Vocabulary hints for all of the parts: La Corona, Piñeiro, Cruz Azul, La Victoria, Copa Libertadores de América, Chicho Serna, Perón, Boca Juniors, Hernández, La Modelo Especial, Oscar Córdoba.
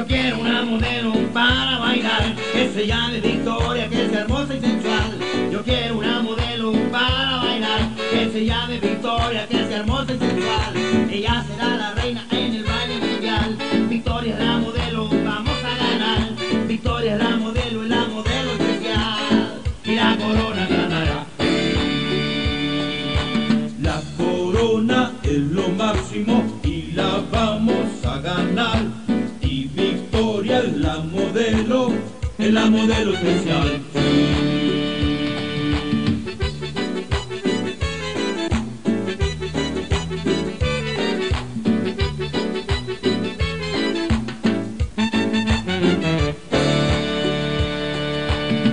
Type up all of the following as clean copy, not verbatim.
Yo quiero una modelo para bailar, que sea de Victoria, que sea hermosa y sensual. Yo quiero una modelo para bailar, que sea de Victoria, que sea hermosa y sensual. Ella será la reina en el baile mundial. Victoria es la modelo, vamos a ganar. Victoria es la modelo especial. Y la corona ganará. La corona es lo máximo y la vamos a ganar. Y Victoria es la modelo especial.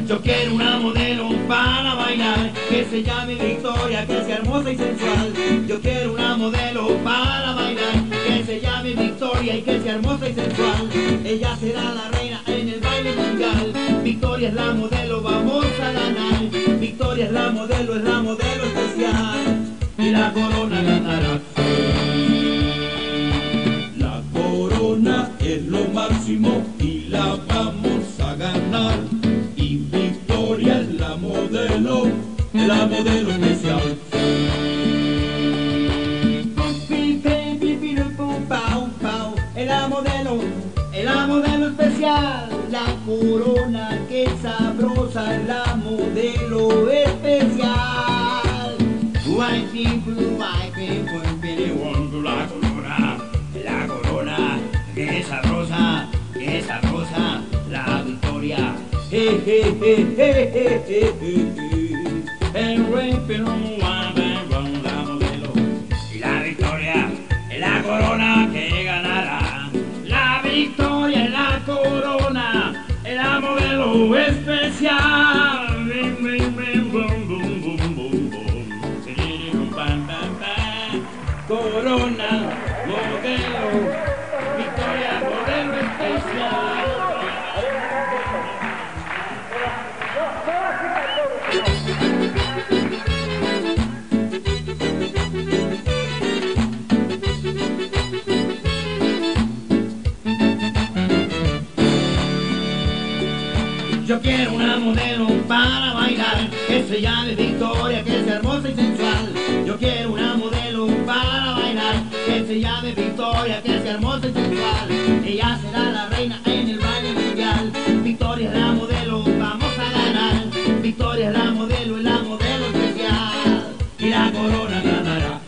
Yo quiero una modelo para bailar, que se llame Victoria, que sea hermosa y sensual. Yo quiero una modelo para bailar, que se llame Victoria y que sea hermosa y sensual. Ella será la reina en el baile mundial. Victoria es la modelo, vamos a ganar. Victoria es la modelo especial. Y la corona ganará. La corona es lo máximo y la vamos a ganar. La modelo especial. Es la modelo especial. La corona, que sabrosa, la modelo especial. White people, really want la corona. La corona, que sabrosa, que sabrosa. La Victoria. El rey Perón, la modelo, y la Victoria es la corona que ganará. La Victoria es la corona, es la modelo especial. Corona, modelo, Victoria, modelo especial. Yo quiero una modelo para bailar, que se llame Victoria, que sea hermosa y sensual. Yo quiero una modelo para bailar, que se llame Victoria, que sea hermosa y sensual. Ella será la reina en el baile mundial. Victoria es la modelo, vamos a ganar. Victoria es la modelo especial. Y la corona ganará.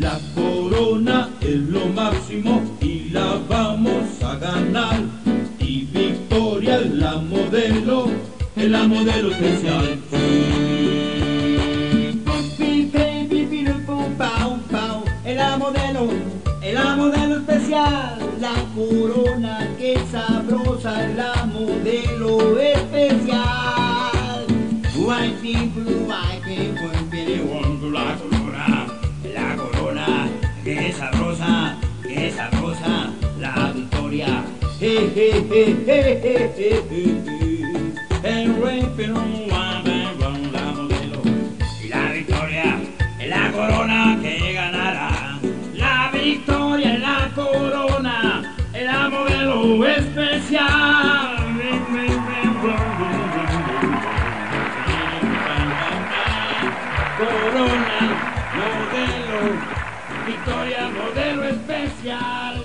La corona es lo máximo y la vamos a ganar. Y Victoria es la modelo especial. Es la modelo especial. La corona, que sabrosa, la modelo especial. White people, really want la corona. La corona, que sabrosa, que sabrosa. La Victoria. El rey Perón, la modelo, y la Victoria es la corona que ganará. La Victoria es la corona, es la modelo especial. Corona, modelo, Victoria, modelo especial.